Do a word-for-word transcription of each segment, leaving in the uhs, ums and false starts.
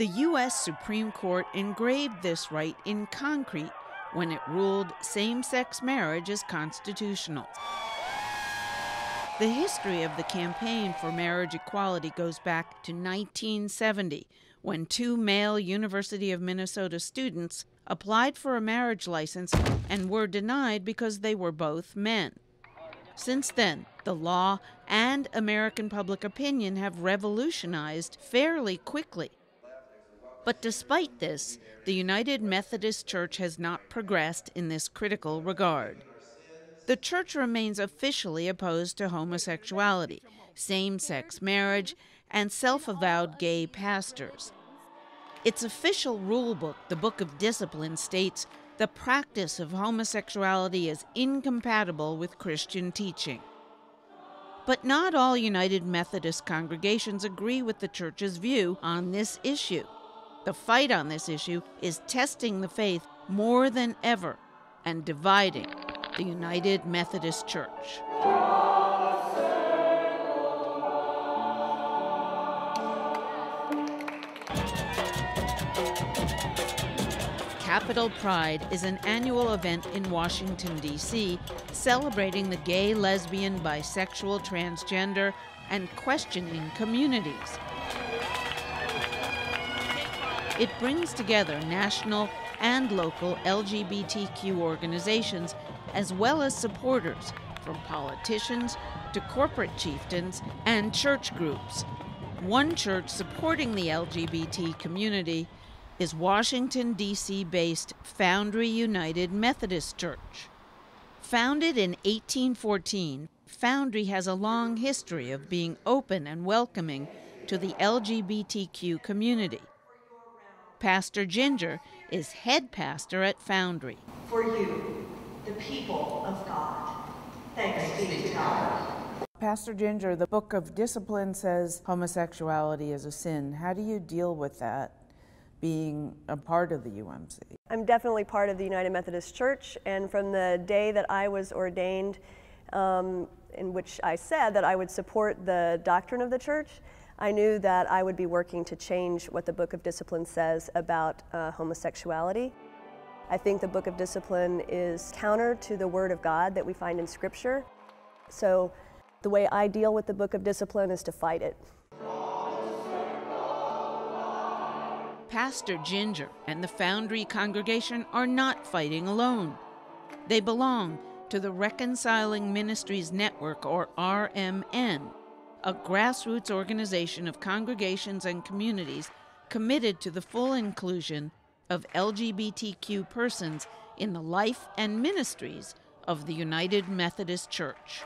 The U S Supreme Court engraved this right in concrete when it ruled same-sex marriage as constitutional. The history of the campaign for marriage equality goes back to nineteen seventy, when two male University of Minnesota students applied for a marriage license and were denied because they were both men. Since then, the law and American public opinion have revolutionized fairly quickly. But despite this, the United Methodist Church has not progressed in this critical regard. The church remains officially opposed to homosexuality, same-sex marriage, and self-avowed gay pastors. Its official rulebook, the Book of Discipline, states the practice of homosexuality is incompatible with Christian teaching. But not all United Methodist congregations agree with the church's view on this issue. The fight on this issue is testing the faith more than ever and dividing the United Methodist Church. Capital Pride is an annual event in Washington, D C, celebrating the gay, lesbian, bisexual, transgender, and questioning communities. It brings together national and local L G B T Q organizations, as well as supporters, from politicians to corporate chieftains and church groups. One church supporting the L G B T community is Washington, D C-based Foundry United Methodist Church. Founded in eighteen fourteen, Foundry has a long history of being open and welcoming to the L G B T Q community. Pastor Ginger is head pastor at Foundry. For you, the people of God, thanks be to God. Pastor Ginger, the Book of Discipline says homosexuality is a sin. How do you deal with that, being a part of the U M C? I'm definitely part of the United Methodist Church, and from the day that I was ordained, um, in which I said that I would support the doctrine of the church, I knew that I would be working to change what the Book of Discipline says about uh, homosexuality. I think the Book of Discipline is counter to the Word of God that we find in Scripture. So the way I deal with the Book of Discipline is to fight it. Pastor Ginger and the Foundry congregation are not fighting alone. They belong to the Reconciling Ministries Network, or R M N, a grassroots organization of congregations and communities committed to the full inclusion of L G B T Q persons in the life and ministries of the United Methodist Church.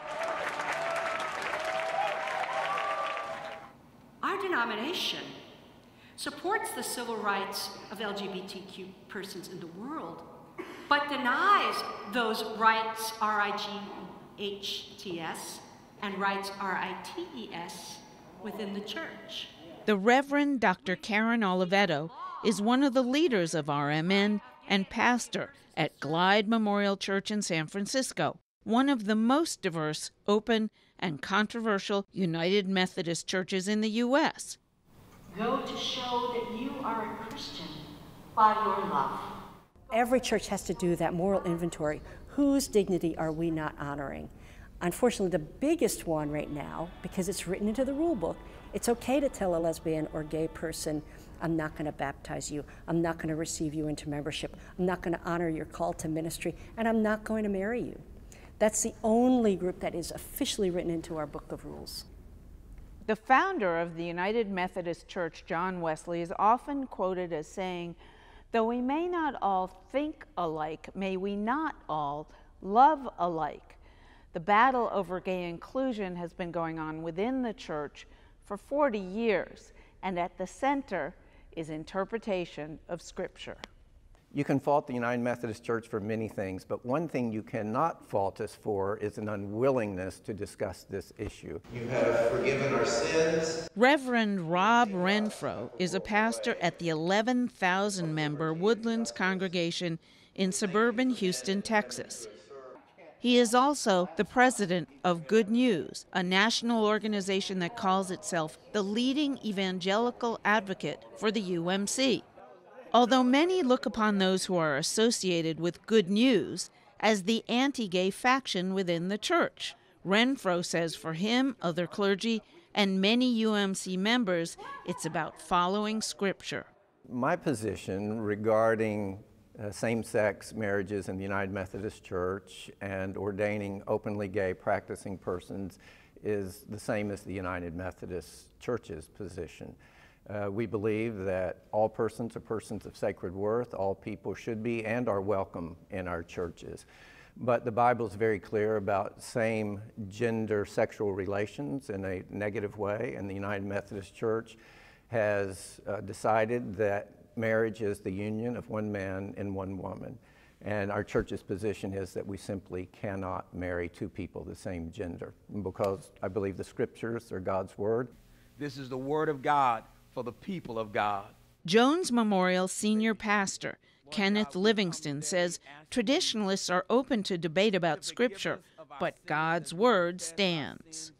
Our denomination supports the civil rights of L G B T Q persons in the world, but denies those rights, R I G H T S, and rights, R I T E S, within the church. The Reverend Doctor Karen Oliveto is one of the leaders of R M N and pastor at Glide Memorial Church in San Francisco, one of the most diverse, open, and controversial United Methodist churches in the U S Go to show that you are a Christian by your love. Every church has to do that moral inventory. Whose dignity are we not honoring? Unfortunately, the biggest one right now, because it's written into the rule book, it's okay to tell a lesbian or gay person, I'm not going to baptize you, I'm not going to receive you into membership, I'm not going to honor your call to ministry, and I'm not going to marry you. That's the only group that is officially written into our book of rules. The founder of the United Methodist Church, John Wesley, is often quoted as saying, "Though we may not all think alike, may we not all love alike." The battle over gay inclusion has been going on within the church for forty years, and at the center is interpretation of Scripture. You can fault the United Methodist Church for many things, but one thing you cannot fault us for is an unwillingness to discuss this issue. You have forgiven our sins. Reverend Rob Renfro is a pastor at the eleven thousand member Woodlands congregation in suburban Houston, Texas. He is also the president of Good News, a national organization that calls itself the leading evangelical advocate for the U M C. Although many look upon those who are associated with Good News as the anti-gay faction within the church, Renfro says for him, other clergy, and many U M C members, it's about following Scripture. My position regarding Uh, same-sex marriages in the United Methodist Church and ordaining openly gay practicing persons is the same as the United Methodist Church's position. Uh, we believe that all persons are persons of sacred worth, all people should be and are welcome in our churches. But the Bible is very clear about same-gender sexual relations in a negative way, and the United Methodist Church has uh, decided that marriage is the union of one man and one woman, and our church's position is that we simply cannot marry two people of the same gender, because I believe the Scriptures are God's Word. This is the Word of God for the people of God. Jones Memorial Senior Pastor Kenneth Livingston says traditionalists are open to debate about Scripture, but God's Word stands.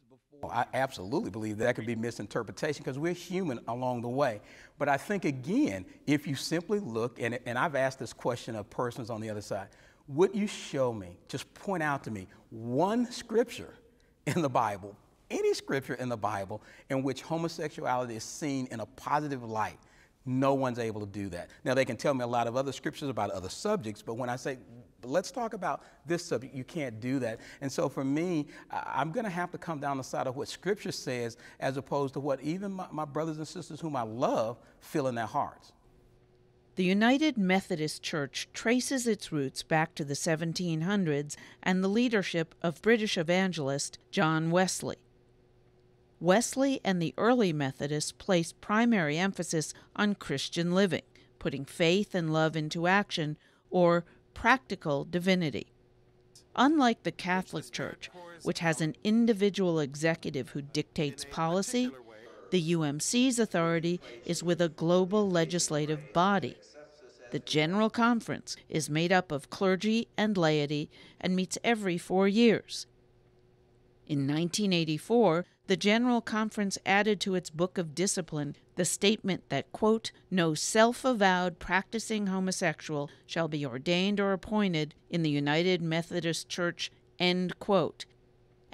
I absolutely believe that could be misinterpretation because we're human along the way. But I think, again, if you simply look, and, and I've asked this question of persons on the other side, would you show me, just point out to me, one scripture in the Bible, any scripture in the Bible, in which homosexuality is seen in a positive light? No one's able to do that. Now, they can tell me a lot of other scriptures about other subjects, but when I say, let's talk about this subject, you can't do that. And so for me, I'm going to have to come down the side of what Scripture says as opposed to what even my, my brothers and sisters whom I love feel in their hearts. The United Methodist Church traces its roots back to the seventeen hundreds and the leadership of British evangelist John Wesley. Wesley and the early Methodists placed primary emphasis on Christian living, putting faith and love into action, or practical divinity. Unlike the Catholic Church, which has an individual executive who dictates policy, the U M C's authority is with a global legislative body. The General Conference is made up of clergy and laity and meets every four years. In nineteen eighty-four, the General Conference added to its Book of Discipline the statement that, quote, no self-avowed practicing homosexual shall be ordained or appointed in the United Methodist Church, end quote.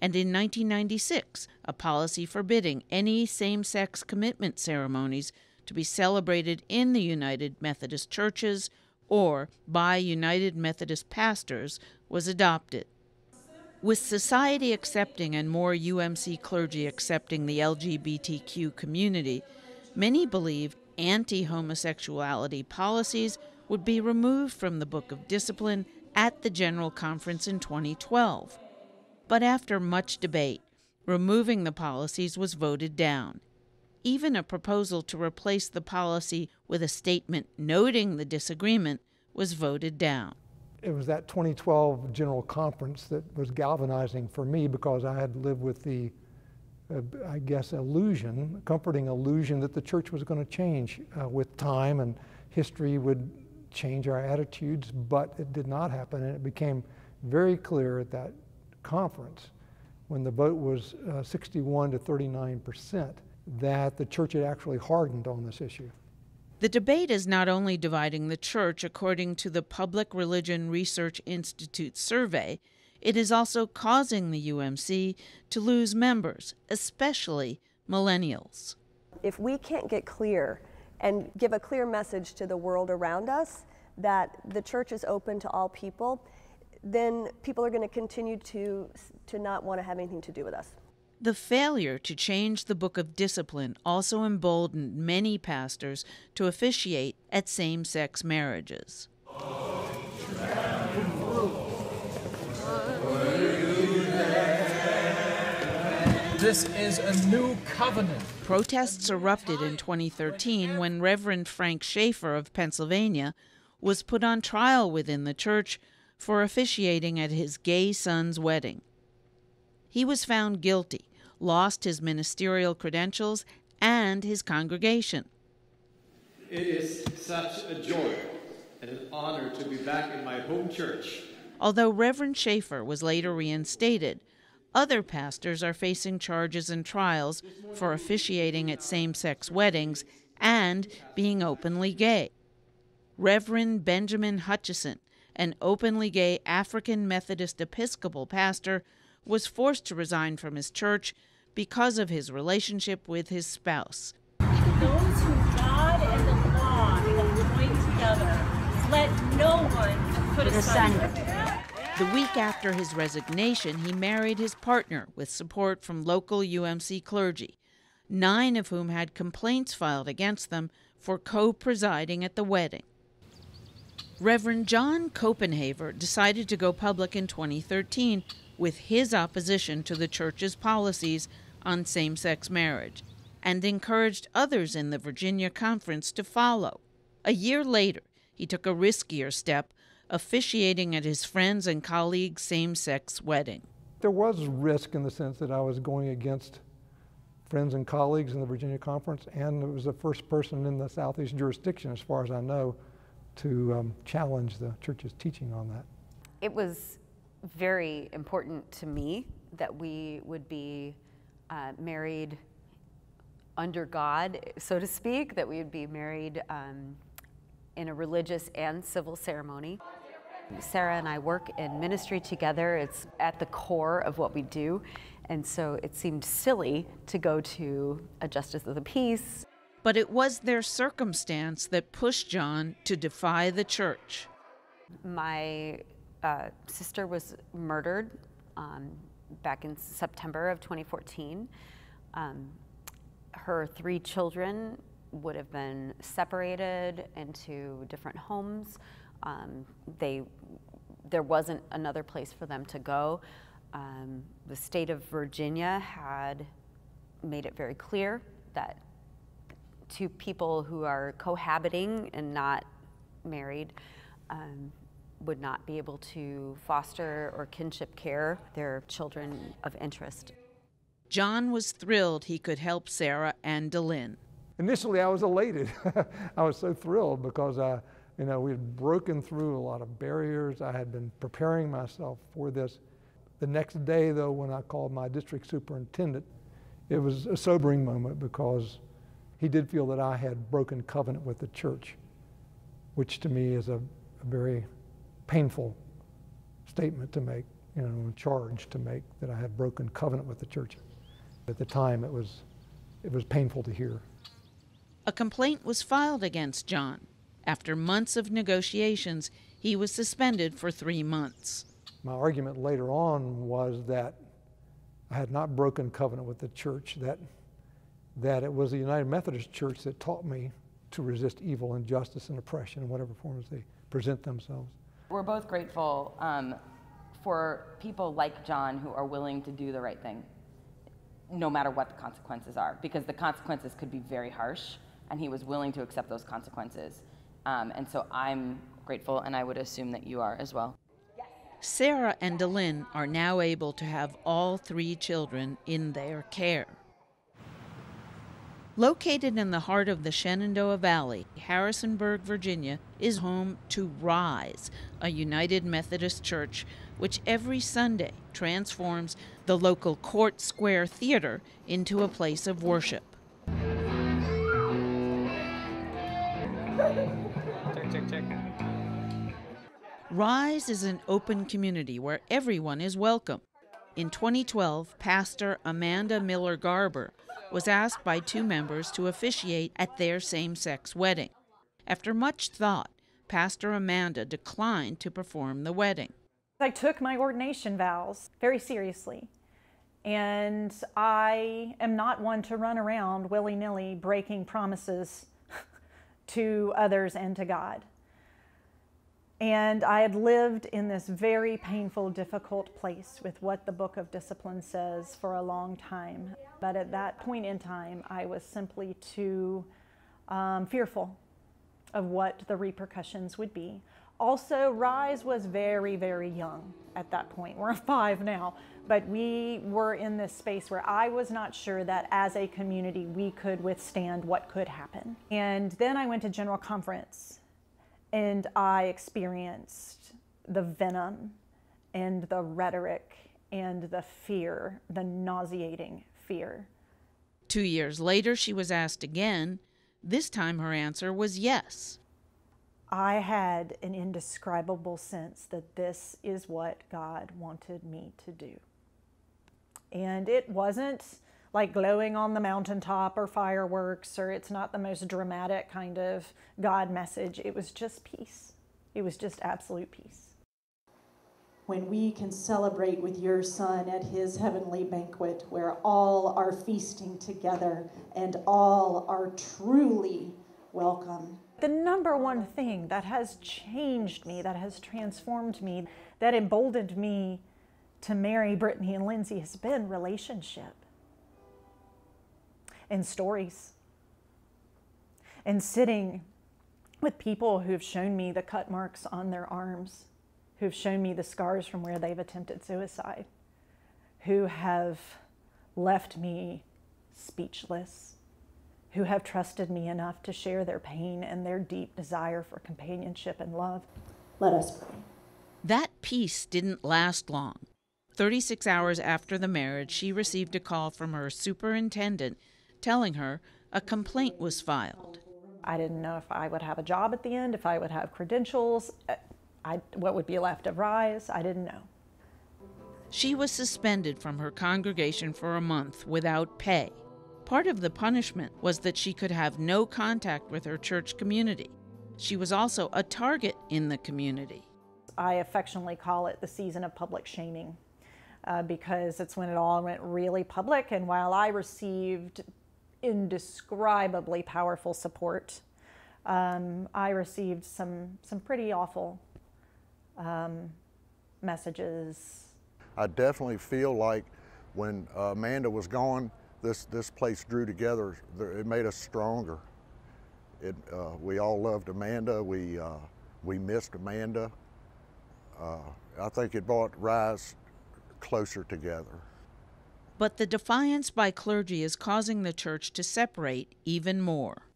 And in nineteen ninety-six, a policy forbidding any same-sex commitment ceremonies to be celebrated in the United Methodist churches or by United Methodist pastors was adopted. With society accepting and more U M C clergy accepting the L G B T Q community, many believe anti-homosexuality policies would be removed from the Book of Discipline at the General Conference in twenty twelve. But after much debate, removing the policies was voted down. Even a proposal to replace the policy with a statement noting the disagreement was voted down. It was that twenty twelve General Conference that was galvanizing for me, because I had lived with the, uh, I guess, illusion, comforting illusion that the church was going to change uh, with time and history would change our attitudes, but it did not happen. And it became very clear at that conference, when the vote was uh, sixty-one to thirty-nine percent, that the church had actually hardened on this issue. The debate is not only dividing the church, according to the Public Religion Research Institute survey, it is also causing the U M C to lose members, especially millennials. If we can't get clear and give a clear message to the world around us that the church is open to all people, then people are going to continue to, to not want to have anything to do with us. The failure to change the Book of Discipline also emboldened many pastors to officiate at same-sex marriages. This is a new covenant. Protests erupted in twenty thirteen when Reverend Frank Schaefer of Pennsylvania was put on trial within the church for officiating at his gay son's wedding. He was found guilty, lost his ministerial credentials and his congregation. It is such a joy and an honor to be back in my home church Although Reverend Schaefer was later reinstated, other pastors are facing charges and trials for officiating at same-sex weddings and being openly gay. Reverend Benjamin Hutchison, an openly gay African Methodist Episcopal pastor, was forced to resign from his church because of his relationship with his spouse. To those who God and the law are joined together, let no one put asunder. The week after his resignation, he married his partner with support from local U M C clergy, nine of whom had complaints filed against them for co-presiding at the wedding. Reverend John Copenhaver decided to go public in twenty thirteen with his opposition to the church's policies on same-sex marriage and encouraged others in the Virginia Conference to follow. A year later, he took a riskier step, officiating at his friends' and colleagues' same-sex wedding. There was risk in the sense that I was going against friends and colleagues in the Virginia Conference, and it was the first person in the Southeast jurisdiction, as far as I know, to um, challenge the church's teaching on that. It was very important to me that we would be uh, married under God, so to speak, that we would be married um, in a religious and civil ceremony. Sarah and I work in ministry together. It's at the core of what we do, and so it seemed silly to go to a justice of the peace. But it was their circumstance that pushed John to defy the church. My uh, sister was murdered um, back in September of twenty fourteen. Um, her three children would have been separated into different homes. Um, they, there wasn't another place for them to go. Um, the state of Virginia had made it very clear that two people who are cohabiting and not married um, would not be able to foster or kinship care their children of interest. John was thrilled he could help Sarah and DeLynn. Initially, I was elated. I was so thrilled because I, you know, we had broken through a lot of barriers. I had been preparing myself for this. The next day, though, when I called my district superintendent, it was a sobering moment because he did feel that I had broken covenant with the church, which to me is a, a very painful statement to make, you know, charge to make that I had broken covenant with the church. At the time, it was, it was painful to hear. A complaint was filed against John. After months of negotiations, he was suspended for three months. My argument later on was that I had not broken covenant with the church, that, that it was the United Methodist Church that taught me to resist evil, injustice, and oppression in whatever forms they present themselves. We're both grateful um, for people like John who are willing to do the right thing, no matter what the consequences are, because the consequences could be very harsh. And he was willing to accept those consequences. Um, and so I'm grateful, and I would assume that you are as well. Sarah and DeLynn are now able to have all three children in their care. Located in the heart of the Shenandoah Valley, Harrisonburg, Virginia, is home to Rise, a United Methodist Church which every Sunday transforms the local Court Square Theater into a place of worship. Check, check, check. Rise is an open community where everyone is welcome. In twenty twelve, Pastor Amanda Miller-Garber was asked by two members to officiate at their same-sex wedding. After much thought, Pastor Amanda declined to perform the wedding. I took my ordination vows very seriously, and I am not one to run around willy-nilly breaking promises to others and to God. And I had lived in this very painful, difficult place with what the Book of Discipline says for a long time. But at that point in time, I was simply too um, fearful of what the repercussions would be. Also, Rise was very, very young at that point. We're five now, but we were in this space where I was not sure that as a community we could withstand what could happen. And then I went to General Conference, and I experienced the venom and the rhetoric and the fear, the nauseating fear. Two years later, she was asked again. This time her answer was yes. I had an indescribable sense that this is what God wanted me to do. And it wasn't like glowing on the mountaintop or fireworks, or it's not the most dramatic kind of God message. It was just peace. It was just absolute peace. When we can celebrate with your Son at his heavenly banquet, where all are feasting together and all are truly welcome. The number one thing that has changed me, that has transformed me, that emboldened me to marry Brittany and Lindsay has been relationship and stories and sitting with people who've shown me the cut marks on their arms, who've shown me the scars from where they've attempted suicide, who have left me speechless, who have trusted me enough to share their pain and their deep desire for companionship and love. Let us pray. That peace didn't last long. thirty-six hours after the marriage, she received a call from her superintendent telling her a complaint was filed. I didn't know if I would have a job at the end, if I would have credentials. I, what would be left of Rise, I didn't know. She was suspended from her congregation for a month without pay. Part of the punishment was that she could have no contact with her church community. She was also a target in the community. I affectionately call it the season of public shaming uh, because it's when it all went really public, and while I received indescribably powerful support, um, I received some, some pretty awful Um, messages. I definitely feel like when uh, Amanda was gone, this this place drew together. It made us stronger. It uh, we all loved Amanda. We uh, we missed Amanda. Uh, I think it brought Rise closer together. But the defiance by clergy is causing the church to separate even more.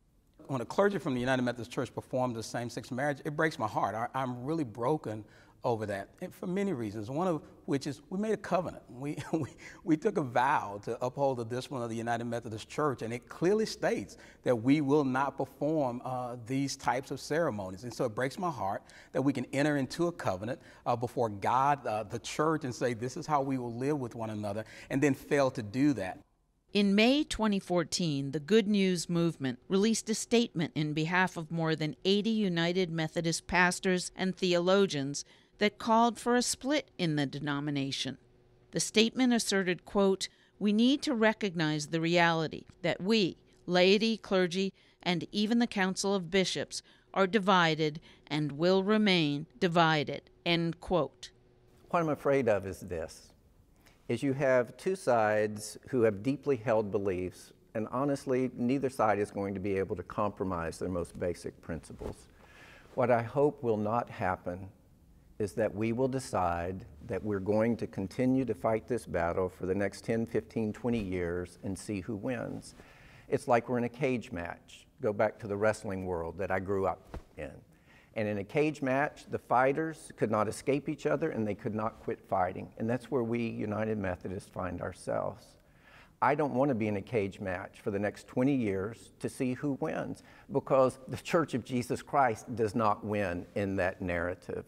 When a clergy from the United Methodist Church performs a same-sex marriage, it breaks my heart. I, I'm really broken over that, and for many reasons, one of which is we made a covenant. We, we, we took a vow to uphold the discipline of the United Methodist Church, and it clearly states that we will not perform uh, these types of ceremonies. And so it breaks my heart that we can enter into a covenant uh, before God, uh, the church, and say this is how we will live with one another, and then fail to do that. In May twenty fourteen, the Good News movement released a statement in behalf of more than eighty United Methodist pastors and theologians that called for a split in the denomination. The statement asserted, quote, "We need to recognize the reality that we, laity, clergy, and even the Council of Bishops, are divided and will remain divided," end quote. What I'm afraid of is this. is you have two sides who have deeply held beliefs, and honestly, neither side is going to be able to compromise their most basic principles. What I hope will not happen is that we will decide that we're going to continue to fight this battle for the next ten, fifteen, twenty years and see who wins. It's like we're in a cage match. Go back to the wrestling world that I grew up in. And in a cage match, the fighters could not escape each other and they could not quit fighting. And that's where we United Methodists find ourselves. I don't want to be in a cage match for the next twenty years to see who wins, because the Church of Jesus Christ does not win in that narrative.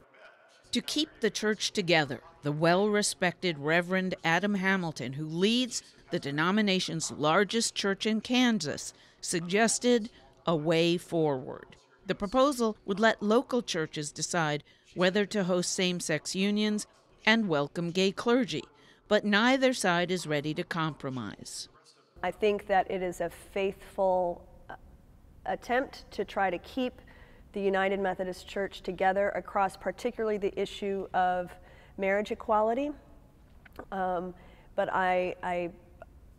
To keep the church together, the well-respected Reverend Adam Hamilton, who leads the denomination's largest church in Kansas, suggested a way forward. The proposal would let local churches decide whether to host same-sex unions and welcome gay clergy, but neither side is ready to compromise. I think that it is a faithful attempt to try to keep the United Methodist Church together across particularly the issue of marriage equality, um, but I, I,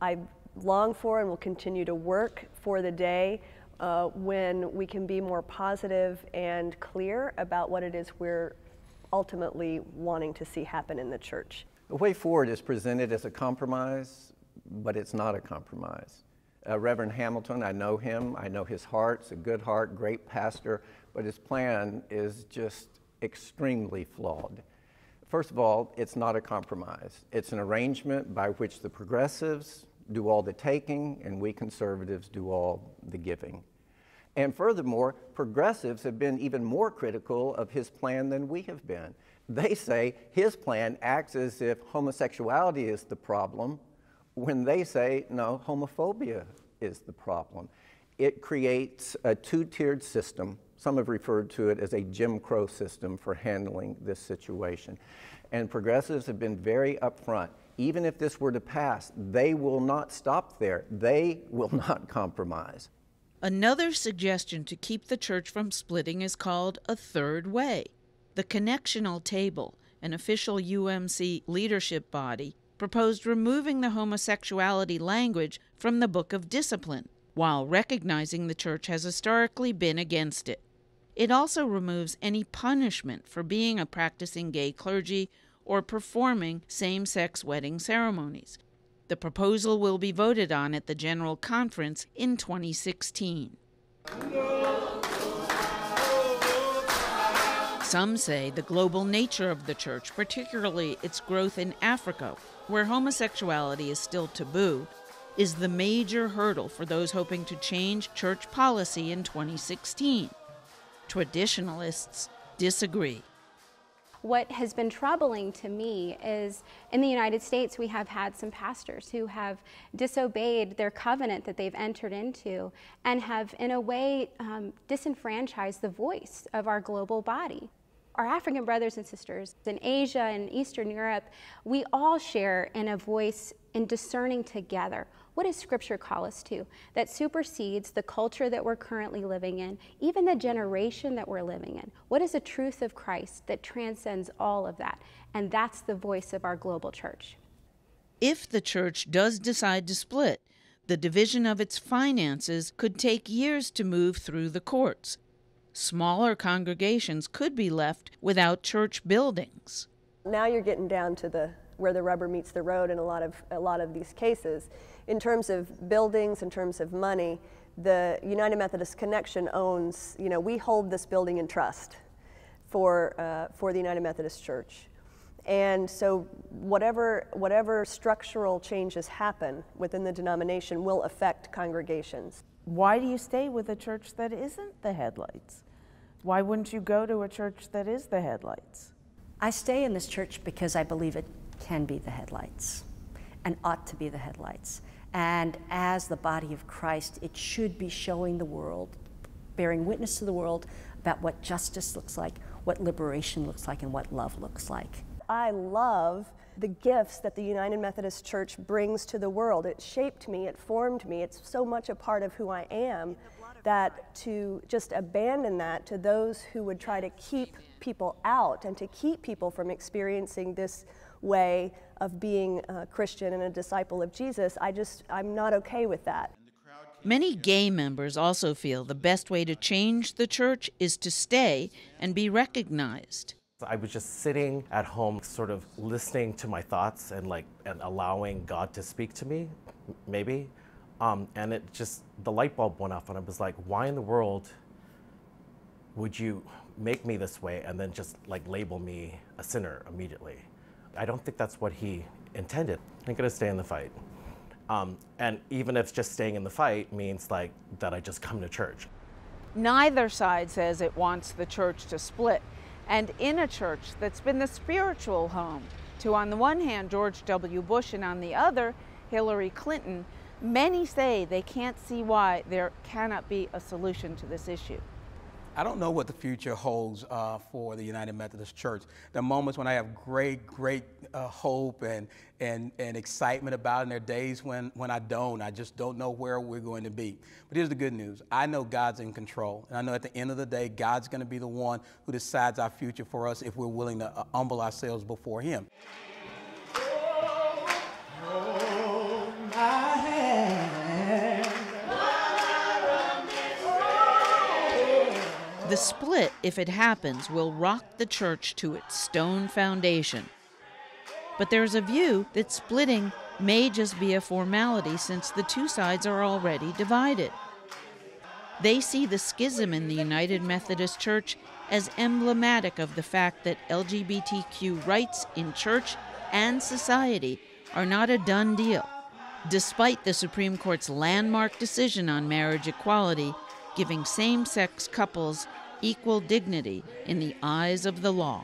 I long for and will continue to work for the day Uh, when we can be more positive and clear about what it is we're ultimately wanting to see happen in the church. The way forward is presented as a compromise, but it's not a compromise. Uh, Reverend Hamilton, I know him, I know his heart, it's a good heart, great pastor, but his plan is just extremely flawed. First of all, it's not a compromise. It's an arrangement by which the progressives do all the taking and we conservatives do all the giving. And furthermore, progressives have been even more critical of his plan than we have been. They say his plan acts as if homosexuality is the problem, when they say, no, homophobia is the problem. It creates a two-tiered system. Some have referred to it as a Jim Crow system for handling this situation. And progressives have been very upfront. Even if this were to pass, they will not stop there. They will not compromise. Another suggestion to keep the church from splitting is called a third way. The Connectional Table, an official U M C leadership body, proposed removing the homosexuality language from the Book of Discipline, while recognizing the church has historically been against it. It also removes any punishment for being a practicing gay clergy or performing same-sex wedding ceremonies. The proposal will be voted on at the General Conference in twenty sixteen. Some say the global nature of the church, particularly its growth in Africa, where homosexuality is still taboo, is the major hurdle for those hoping to change church policy in twenty sixteen. Traditionalists disagree. What has been troubling to me is in the United States, we have had some pastors who have disobeyed their covenant that they've entered into and have, in a way, um, disenfranchised the voice of our global body. Our African brothers and sisters in Asia and Eastern Europe, we all share in a voice in discerning together. What does Scripture call us to that supersedes the culture that we're currently living in, even the generation that we're living in? What is the truth of Christ that transcends all of that? And that's the voice of our global church. If the church does decide to split, the division of its finances could take years to move through the courts. Smaller congregations could be left without church buildings. Now you're getting down to the where the rubber meets the road in a lot of a lot of these cases. In terms of buildings, in terms of money, the United Methodist Connection owns, you know, we hold this building in trust for uh, for the United Methodist Church. And so whatever whatever structural changes happen within the denomination will affect congregations. Why do you stay with a church that isn't the headlights? Why wouldn't you go to a church that is the headlights? I stay in this church because I believe it can be the headlights and ought to be the headlights. And as the body of Christ, it should be showing the world, bearing witness to the world about what justice looks like, what liberation looks like, and what love looks like. I love the gifts that the United Methodist Church brings to the world. It shaped me, it formed me, it's so much a part of who I am that to just abandon that to those who would try to keep people out and to keep people from experiencing this way of being a Christian and a disciple of Jesus, I just, I'm not okay with that. Many gay members also feel the best way to change the church is to stay and be recognized. I was just sitting at home, sort of listening to my thoughts and like and allowing God to speak to me, maybe. Um, and it just, the light bulb went off and I was like, why in the world would you make me this way and then just like label me a sinner immediately? I don't think that's what he intended. I'm gonna stay in the fight. Um, and even if just staying in the fight means like that I just come to church. Neither side says it wants the church to split. And in a church that's been the spiritual home to, on the one hand, George W. Bush and on the other, Hillary Clinton, many say they can't see why there cannot be a solution to this issue. I don't know what the future holds uh, for the United Methodist Church. The moments when I have great, great uh, hope and, and, and excitement about it, and there are days when, when I don't. I just don't know where we're going to be. But here's the good news. I know God's in control. And I know at the end of the day, God's going to be the one who decides our future for us if we're willing to uh, humble ourselves before Him. Oh, my The split, if it happens, will rock the church to its stone foundation. But there's a view that splitting may just be a formality since the two sides are already divided. They see the schism in the United Methodist Church as emblematic of the fact that L G B T Q rights in church and society are not a done deal, despite the Supreme Court's landmark decision on marriage equality, giving same-sex couples equal dignity in the eyes of the law.